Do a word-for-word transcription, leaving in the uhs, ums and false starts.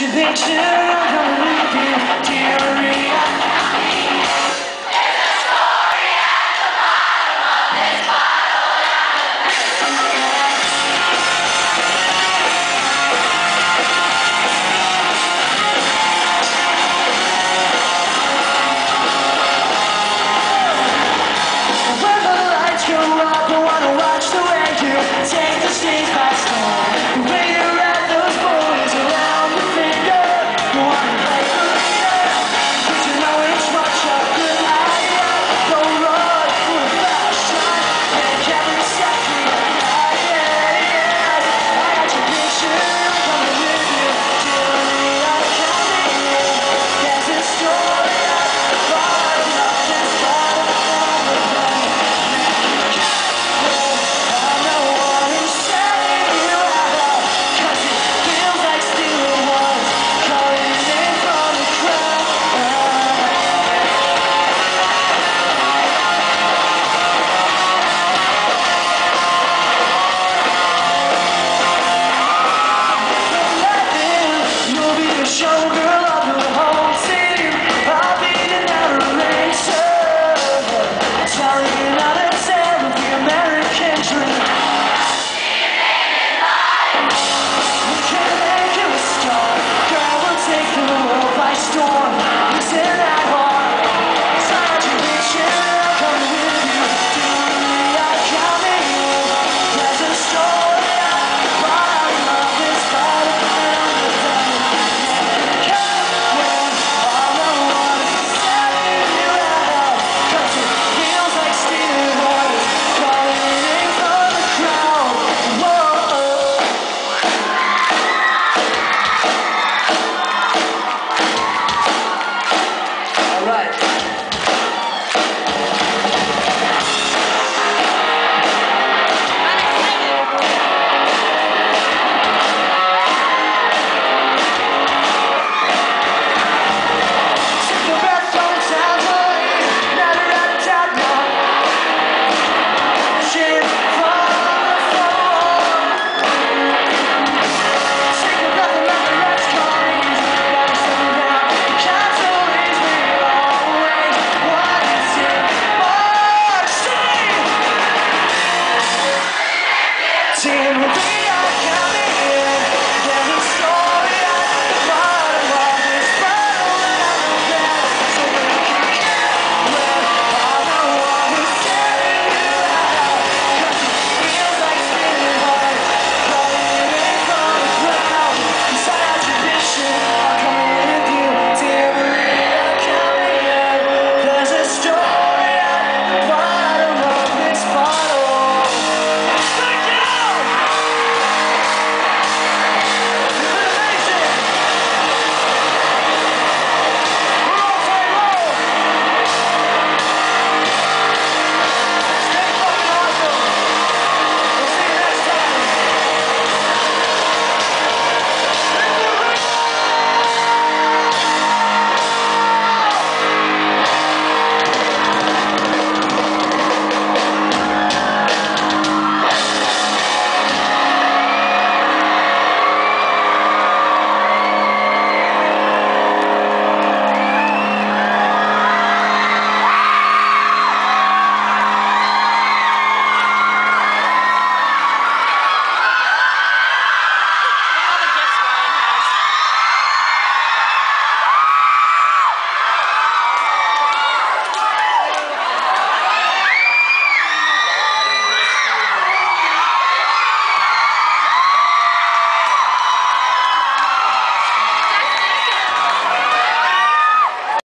you've been too long.